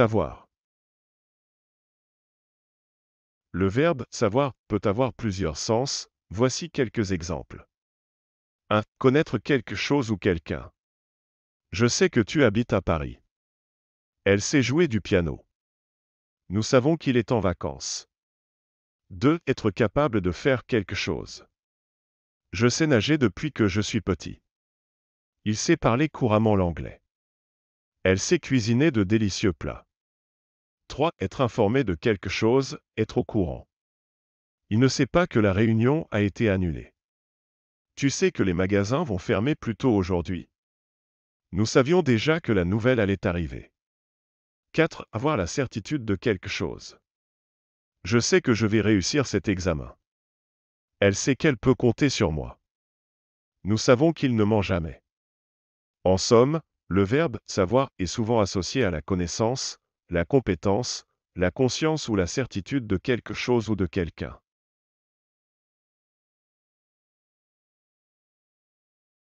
Savoir. Le verbe « savoir » peut avoir plusieurs sens, voici quelques exemples. 1. Connaître quelque chose ou quelqu'un. Je sais que tu habites à Paris. Elle sait jouer du piano. Nous savons qu'il est en vacances. 2. Être capable de faire quelque chose. Je sais nager depuis que je suis petit. Il sait parler couramment l'anglais. Elle sait cuisiner de délicieux plats. 3. Être informé de quelque chose, être au courant. Il ne sait pas que la réunion a été annulée. Tu sais que les magasins vont fermer plus tôt aujourd'hui. Nous savions déjà que la nouvelle allait arriver. 4. Avoir la certitude de quelque chose. Je sais que je vais réussir cet examen. Elle sait qu'elle peut compter sur moi. Nous savons qu'il ne ment jamais. En somme, le verbe « savoir » est souvent associé à la connaissance, la compétence, la conscience ou la certitude de quelque chose ou de quelqu'un.